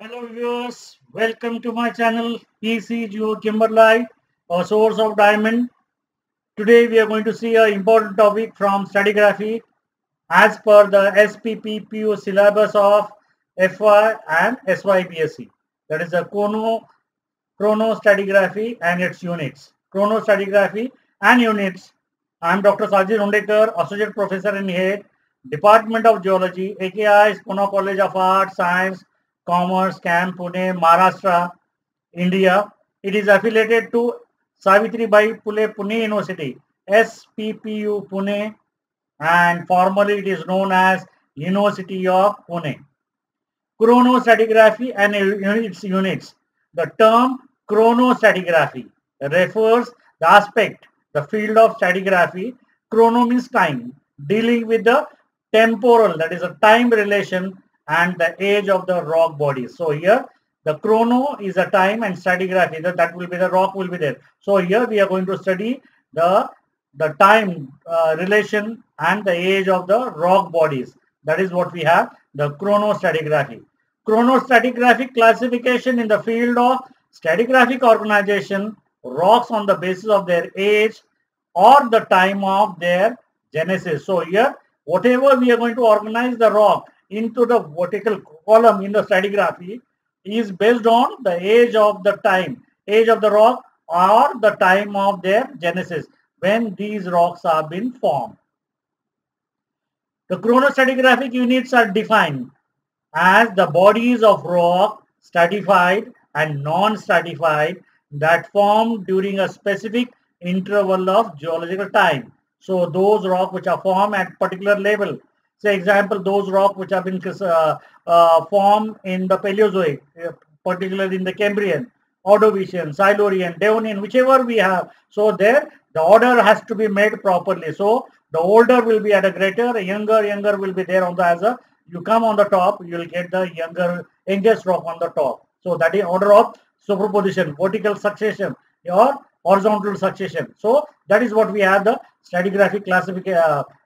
Hello viewers, welcome to my channel PC Geo Kimberlite, a source of diamond. Today we are going to see an important topic from stratigraphy as per the SPPPU syllabus of FY and SYPSC. That is the Chronostratigraphy and its units. Chronostratigraphy and units. I am Dr. Sajid Rondekar, Associate Professor in Head, Department of Geology, AKI's Kono College of Art, Science, Commerce, Camp, Pune, Maharashtra, India. It is affiliated to Savitribai Phule Pune University, SPPU Pune, and formerly it is known as University of Pune. Chronostratigraphy and its units. The term chronostratigraphy refers the aspect, the field of stratigraphy. Chrono means time, dealing with the temporal, that is a time relation, and the age of the rock bodies. So here the chrono is a time and stratigraphy, that will be the rock will be there. So here we are going to study the time relation and the age of the rock bodies. That is what we have, the chronostratigraphy. Chronostratigraphic classification in the field of stratigraphic organization, rocks on the basis of their age or the time of their genesis. So here whatever we are going to organize the rock into the vertical column in the stratigraphy is based on the age of the time, age of the rock or the time of their genesis, when these rocks have been formed. The chronostratigraphic units are defined as the bodies of rock, stratified and non-stratified, that formed during a specific interval of geological time. So those rocks which are formed at particular level. Say example, those rocks which have been formed in the Paleozoic, particularly in the Cambrian, Ordovician, Silurian, Devonian, whichever we have. So there the order has to be made properly. So the older will be at a greater, younger will be there on the you come on the top, you will get the youngest rock on the top. So that is order of superposition, vertical succession or horizontal succession. So that is what we have, the stratigraphic classification,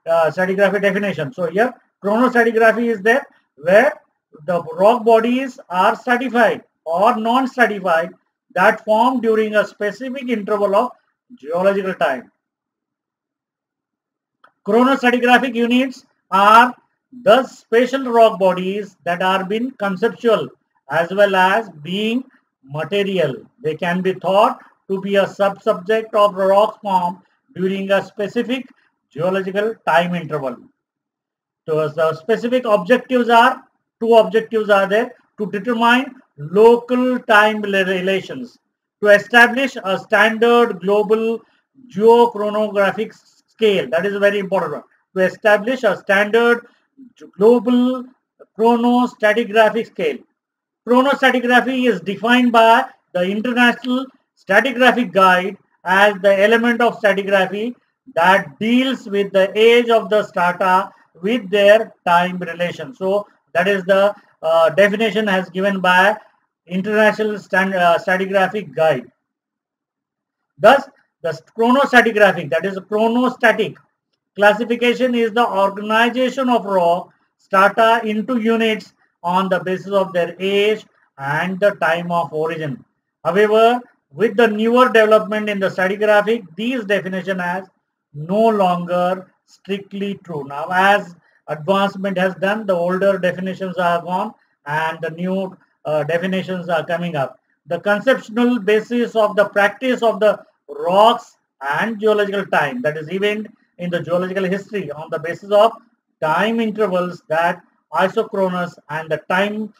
stratigraphic definition. So here chronostratigraphy is there, where the rock bodies are stratified or non-stratified, that form during a specific interval of geological time. Chronostratigraphic units are the spatial rock bodies that are been conceptual as well as being material. They can be thought to be a sub-subject of rock formed during a specific geological time interval. So the specific objectives are, two objectives are there: to determine local time relations, to establish a standard global geochronographic scale. That is very important one. To establish a standard global chronostratigraphic scale. Chronostratigraphy is defined by the International Stratigraphic Guide as the element of stratigraphy that deals with the age of the strata with their time relation. So that is the definition as given by International Stratigraphic Guide. Thus, the chronostratigraphic, that is chronostatic classification, is the organization of rock strata into units on the basis of their age and the time of origin. However, with the newer development in the stratigraphic, these definitions as no longer strictly true. Now, as advancement has done, the older definitions are gone and the new definitions are coming up. The conceptual basis of the practice of the rocks and geological time, that is event in the geological history on the basis of time intervals, that isochronous, and the time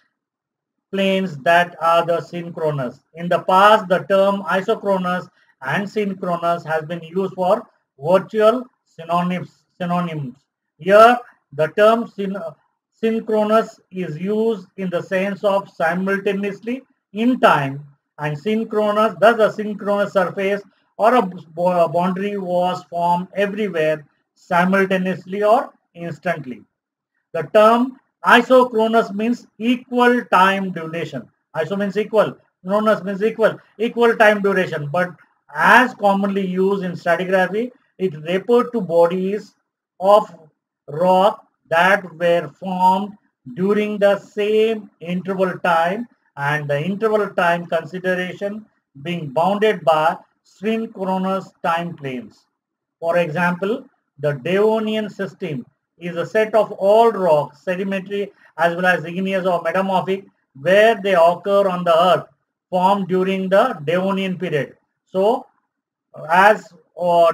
planes that are the synchronous. In the past, the term isochronous and synchronous has been used for virtual synonyms. Here the term synchronous is used in the sense of simultaneously in time, and synchronous, thus a synchronous surface or a boundary was formed everywhere simultaneously or instantly. The term isochronous means equal time duration. Iso means equal, chronous means equal time duration, but as commonly used in stratigraphy, it refers to bodies of rock that were formed during the same interval time and the interval time consideration being bounded by synchronous time planes. For example, the Devonian system is a set of all rocks, sedimentary as well as igneous or metamorphic, where they occur on the earth, formed during the Devonian period. So, as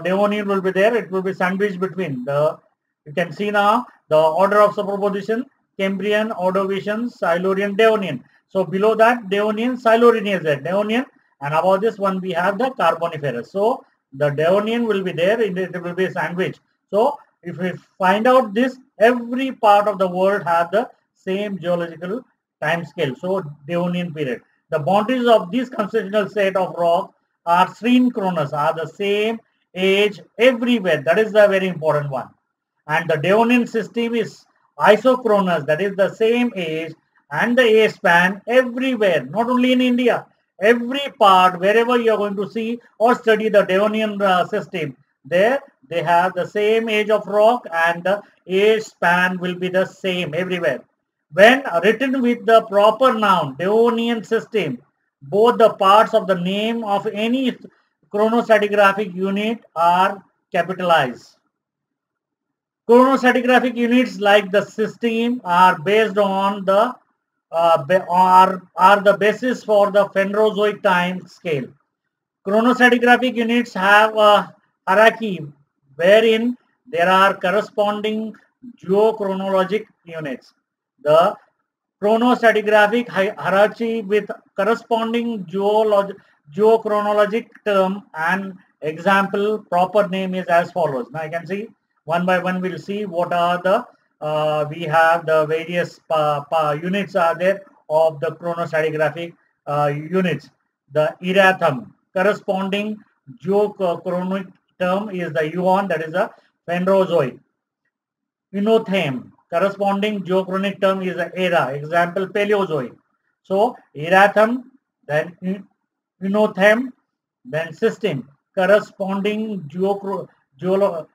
Devonian will be there, it will be sandwiched between the, you can see now, the order of superposition, Cambrian, Ordovician, Silurian, Devonian. So, below that, Devonian, Silurian is there, Devonian, and above this one we have the Carboniferous. So, the Devonian will be there, it will be sandwiched. So, if we find out this, every part of the world has the same geological time scale, so Devonian period. The boundaries of this constitutional set of rocks are synchronous, are the same age everywhere. That is the very important one. And the Devonian system is isochronous, that is the same age and the age span everywhere, not only in India. Every part, wherever you are going to see or study the Devonian system, there they have the same age of rock and the age span will be the same everywhere. When written with the proper noun, Devonian system, both the parts of the name of any chronostratigraphic unit are capitalized. Chronostratigraphic units like the system are based on the are the basis for the Phanerozoic time scale. Chronostratigraphic units have a hierarchy wherein there are corresponding geochronologic units. The chronostratigraphic hierarchy with corresponding geochronologic term and example proper name is as follows. Now you can see one by one we will see what are the we have the various units are there of the chronostratigraphic units. The Erathem corresponding geochronic term is the Eon, that is the Phanerozoic. Eonothem corresponding geochronic term is the era, example Paleozoic. So Erathem, then Eonothem, then system. Corresponding geochronological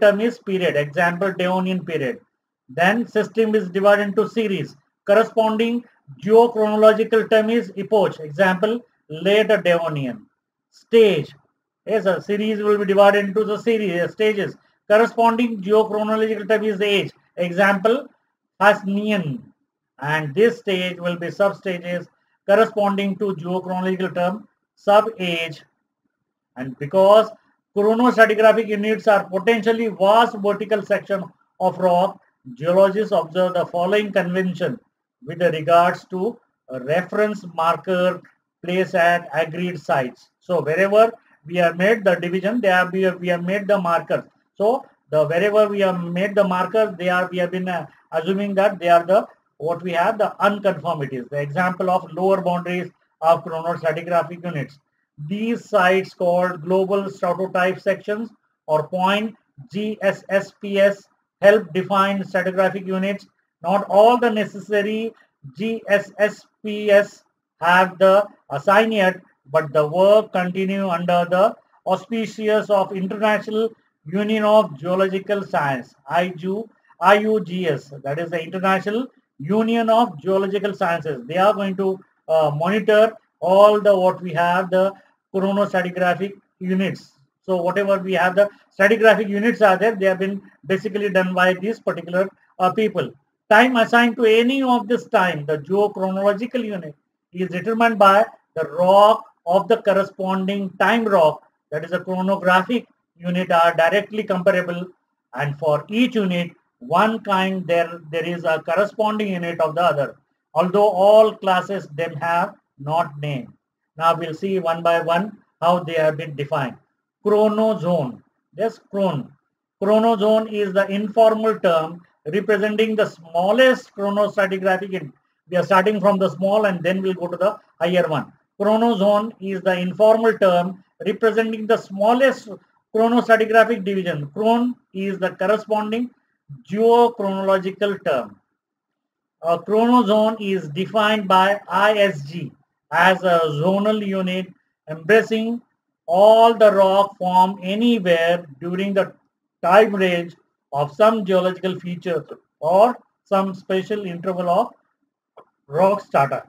term is period, example Devonian period. Then system is divided into series. Corresponding geochronological term is epoch, example later Devonian. Stage, yes, a series will be divided into the series stages. Corresponding geochronological term is age, example Fasnian, and this stage will be sub-stages corresponding to geochronological term, sub-age. And because chronostratigraphic units are potentially vast vertical section of rock, geologists observe the following convention with regards to reference marker placed at agreed sites. So wherever we have made the division, we have made the markers. So the wherever we have made the markers, we have been assuming that they are the what we have the unconformities, the example of lower boundaries of chronostratigraphic units. These sites called global stratotype sections or point GSSPS help define stratigraphic units. Not all the necessary GSSPS have the assign yet, but the work continue under the auspices of International Union of Geological Science, IUGS, that is the International Union of Geological Sciences. They are going to monitor all the what we have the chronostratigraphic units. So whatever we have the stratigraphic units are there, they have been basically done by these particular people. Time assigned to any of this time, the geochronological unit, is determined by the rock of the corresponding time rock, that is a chronographic unit, are directly comparable, and for each unit one kind there is a corresponding unit of the other, although all classes then have not named. Now we'll see one by one how they have been defined. Chronozone. Yes, Chronozone is the informal term representing the smallest chronostratigraphic unit. We are starting from the small and then we'll go to the higher one. Chronozone is the informal term representing the smallest chronostratigraphic division. Chron is the corresponding geochronological term. A chronozone is defined by ISG as a zonal unit embracing all the rock formed anywhere during the time range of some geological feature or some special interval of rock strata.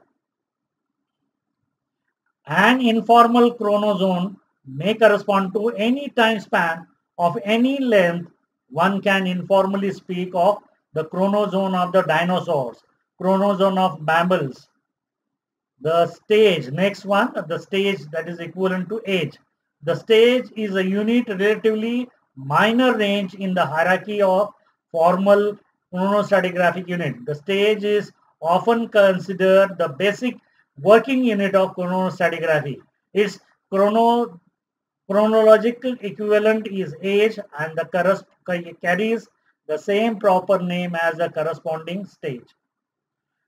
An informal chronozone may correspond to any time span of any length. One can informally speak of the chronozone of the dinosaurs, chronozone of mammals, the stage. Next one, the stage, that is equivalent to age. The stage is a unit relatively minor range in the hierarchy of formal chronostratigraphic unit. The stage is often considered the basic working unit of chronostratigraphy. Its chronological equivalent is age, and the carries the same proper name as the corresponding stage.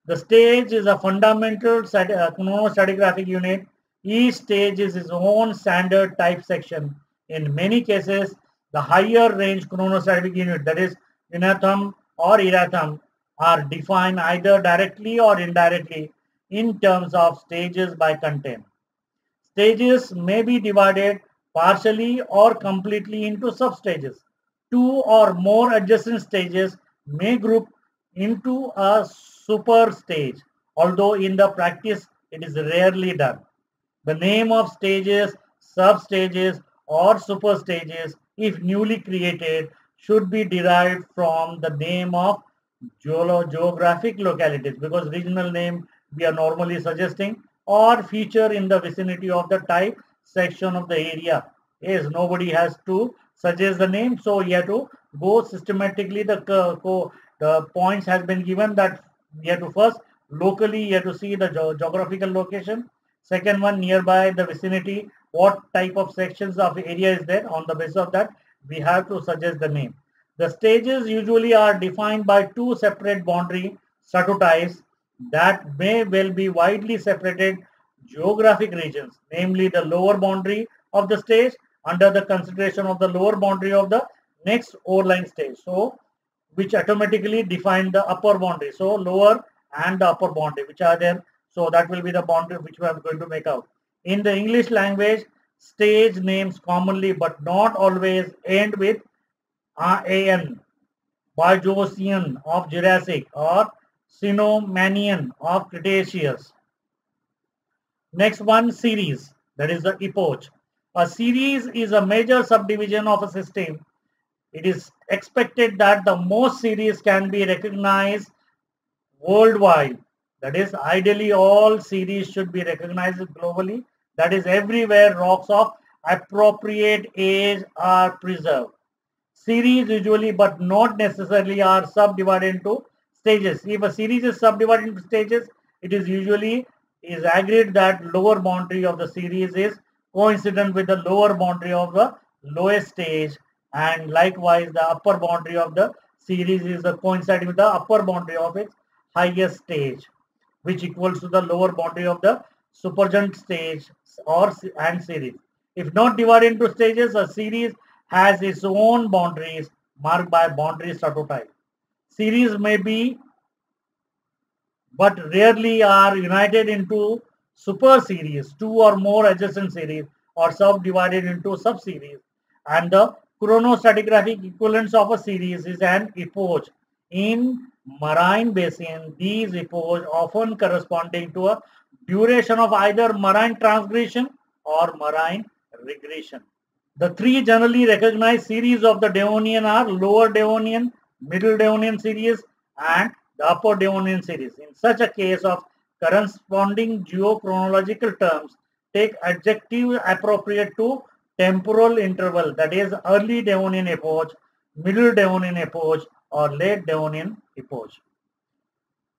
The stage is a fundamental chronostratigraphic unit. Each stage is its own standard type section. In many cases, the higher range chronostratigraphic unit, that is Eonothem or Erathem, are defined either directly or indirectly in terms of stages by content. Stages may be divided partially or completely into substages. Two or more adjacent stages may group into a super stage, although in the practice it is rarely done. The name of stages, substages or super stages, if newly created, should be derived from the name of geographic localities, because regional name we are normally suggesting, or feature in the vicinity of the type section of the area. Yes, nobody has to suggest the name, so you have to go systematically. The points has been given that you have to first locally you have to see the geographical location. Second one, nearby the vicinity, what type of sections of area is there. On the basis of that, we have to suggest the name. The stages usually are defined by two separate boundary stratotypes that may well be widely separated geographic regions, namely the lower boundary of the stage under the consideration of the lower boundary of the next overlying stage, so which automatically define the upper boundary. So lower and the upper boundary, which are there, so that will be the boundary which we are going to make out. In the English language, stage names commonly but not always end with an. Bajocian of Jurassic or Sinomanian of Cretaceous. Next one, series, that is the epoch. A series is a major subdivision of a system. It is expected that the most series can be recognized worldwide. That is, ideally all series should be recognized globally. That is, everywhere rocks of appropriate age are preserved. Series usually but not necessarily are subdivided into stages. If a series is subdivided into stages, it is usually is agreed that lower boundary of the series is coincident with the lower boundary of the lowest stage, and likewise the upper boundary of the series is coinciding with the upper boundary of its highest stage, which equals to the lower boundary of the supergent stage and series. If not divided into stages, a series has its own boundaries marked by boundary stratotype. Series may be but rarely are united into super series, two or more adjacent series, or subdivided into sub-series. And the chronostratigraphic equivalence of a series is an epoch. In marine basin, these epochs often corresponding to a duration of either marine transgression or marine regression. The three generally recognized series of the Devonian are Lower Devonian, Middle Devonian series and the Upper Devonian series. In such a case of corresponding geochronological terms, take adjective appropriate to temporal interval, that is early Devonian epoch, middle Devonian epoch or late Devonian epoch.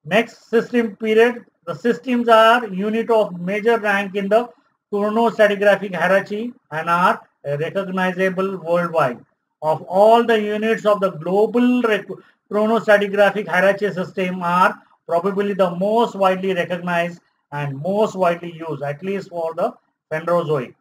Next, system period. The systems are unit of major rank in the chronostratigraphic hierarchy and are recognizable worldwide. Of all the units of the global chronostratigraphic hierarchy system are probably the most widely recognized and most widely used, at least for the Phanerozoic.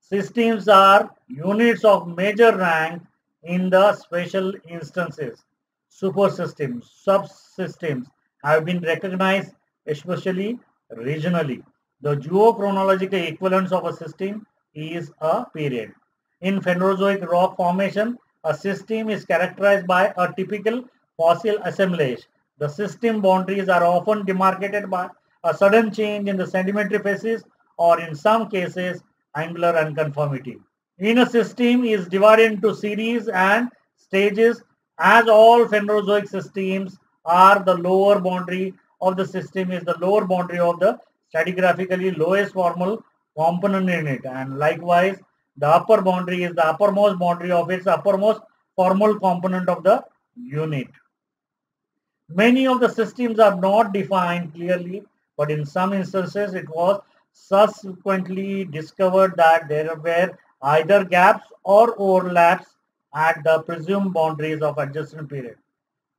Systems are units of major rank in the special instances. Supersystems, subsystems have been recognized especially regionally. The geochronological equivalence of a system is a period. In Phanerozoic rock formation, a system is characterized by a typical fossil assemblage The system boundaries are often demarcated by a sudden change in the sedimentary facies or in some cases angular unconformity. In a system is divided into series and stages. As all Phanerozoic systems are, the lower boundary of the system is the lower boundary of the stratigraphically lowest formal component in it, and likewise the upper boundary is the uppermost boundary of its uppermost formal component of the unit. Many of the systems are not defined clearly, but in some instances it was subsequently discovered that there were either gaps or overlaps at the presumed boundaries of adjacent period.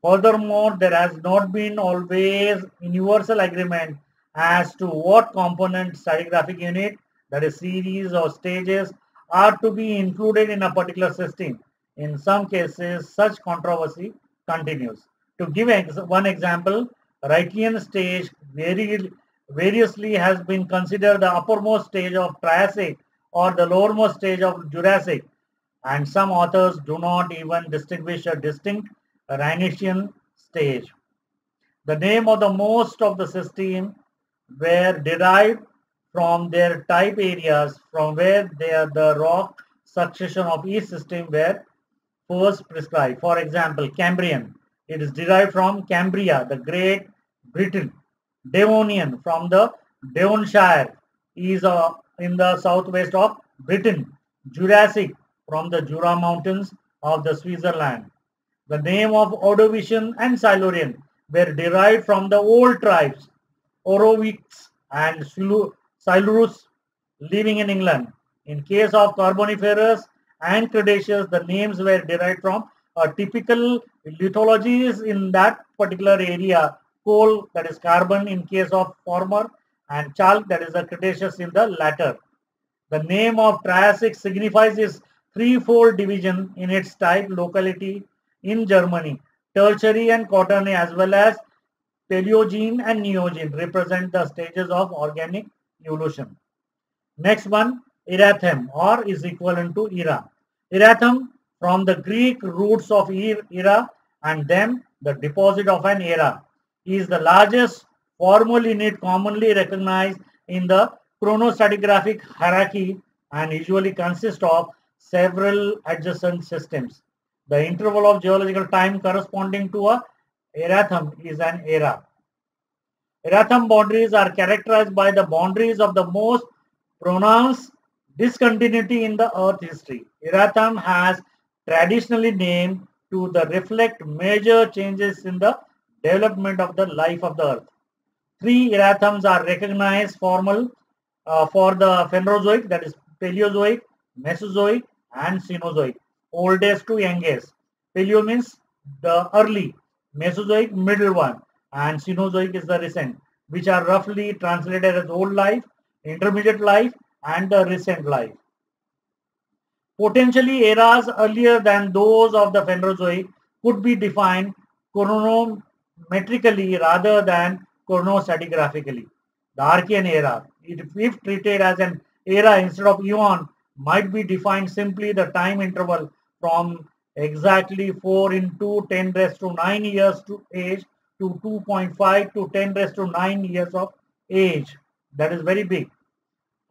Furthermore, there has not been always universal agreement as to what component stratigraphic unit, that is series or stages, are to be included in a particular system. In some cases, such controversy continues. To give one example, Rhaetian stage variously has been considered the uppermost stage of Triassic or the lowermost stage of Jurassic, and some authors do not even distinguish a distinct Rhaetian stage. The name of the most of the system were derived from their type areas from where the rock succession of each system were first prescribed. For example, Cambrian, it is derived from Cambria, the Great Britain. Devonian, from the Devonshire, is in the southwest of Britain. Jurassic, from the Jura Mountains of the Switzerland. The name of Ordovician and Silurian were derived from the old tribes Orovics and Silurus living in England. In case of Carboniferous and Cretaceous, the names were derived from typical lithologies in that particular area. Coal, that is carbon, in case of former, and chalk, that is the Cretaceous, in the latter. The name of Triassic signifies its threefold division in its type locality in Germany. Tertiary and Quaternary, as well as Paleogene and Neogene, represent the stages of organic evolution. Next one, Erathem, or is equivalent to era. Erathem, from the Greek roots of era and then the deposit of an era, is the largest formal unit commonly recognized in the chronostratigraphic hierarchy and usually consists of several adjacent systems. The interval of geological time corresponding to a erathem is an era. Erathem boundaries are characterized by the boundaries of the most pronounced discontinuity in the Earth history. Erathem has traditionally named to the reflect major changes in the development of the life of the Earth. Three erathems are recognized formal for the Phanerozoic, that is Paleozoic, Mesozoic and Cenozoic, oldest to youngest. Paleo means the early, Mesozoic middle one, and Cenozoic is the recent, which are roughly translated as old life, intermediate life and the recent life. Potentially eras earlier than those of the Phanerozoic could be defined chronometrically rather than chronostratigraphically. The Archean era, if treated as an era instead of eon, might be defined simply the time interval from exactly 4 × 10⁹ years to age to 2.5 × 10⁹ years of age. That is very big.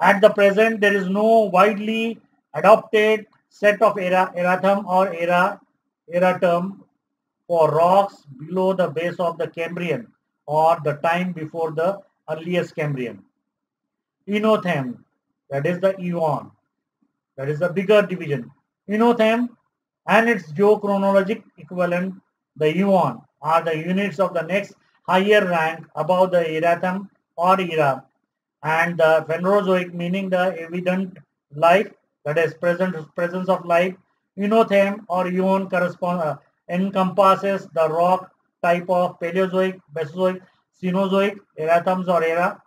At the present, there is no widely adopted set of erathem or eratum for rocks below the base of the Cambrian or the time before the earliest Cambrian. Eonothem, that is the eon, that is the bigger division. Eonothem and its geochronologic equivalent, the eon, are the units of the next higher rank above the erathem or era, and the Phanerozoic, meaning the evident life, that is presence of life. Eonothem or eon encompasses the rock type of Paleozoic, Mesozoic, Cenozoic, erathems or era.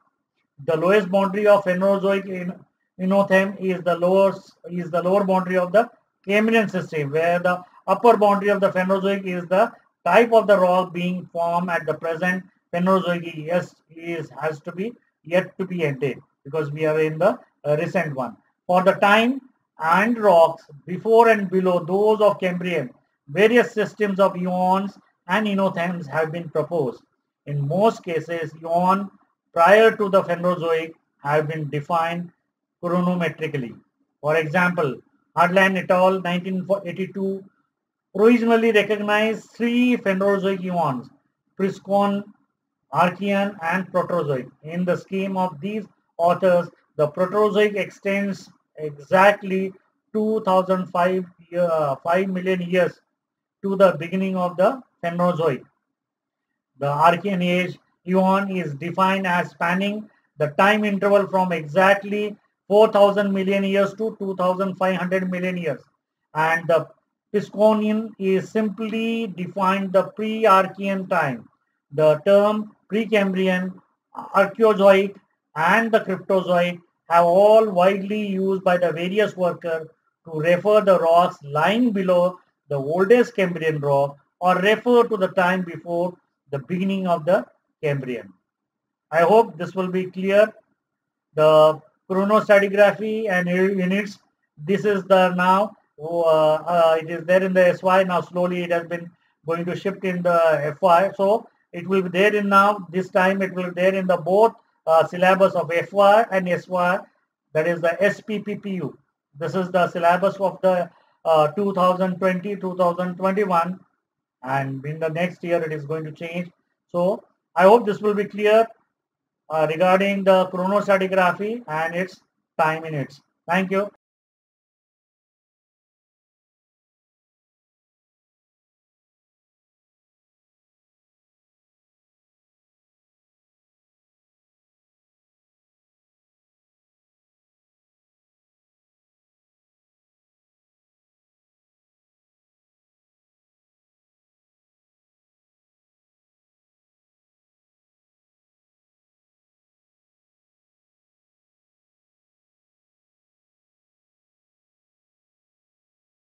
The lowest boundary of Phanerozoic in Eonothem is the lower boundary of the Cambrian system, where the upper boundary of the Phanerozoic is the type of the rock being formed at the present Phanerozoic. Yes, has to be yet to be ended, because we are in the recent one. For the time and rocks before and below those of Cambrian, various systems of eons and Eonothems have been proposed. In most cases, eons prior to the Phanerozoic have been defined chronometrically. For example, Hardland et al. 1982 provisionally recognized 3 Phanerozoic eons, Priscon, Archean and Proterozoic. In the scheme of these authors, the Proterozoic extends exactly 2,005 million years to the beginning of the Phanerozoic. The Archean age eon is defined as spanning the time interval from exactly 4,000 million years to 2,500 million years, and the Pisconian is simply defined the pre-Archean time. The term Precambrian, Archeozoic and the Cryptozoic have all widely used by the various workers to refer the rocks lying below the oldest Cambrian rock or refer to the time before the beginning of the Cambrian. I hope this will be clear. The Chronostratigraphy and units, this is the now, it is there in the SY, now slowly it has been going to shift in the FY. So it will be there in now, this time it will be there in the both syllabus of FY and SY, that is the SPPPU. This is the syllabus of the 2020-2021, and in the next year it is going to change. So I hope this will be clear regarding the chronostratigraphy and its time units. Thank you.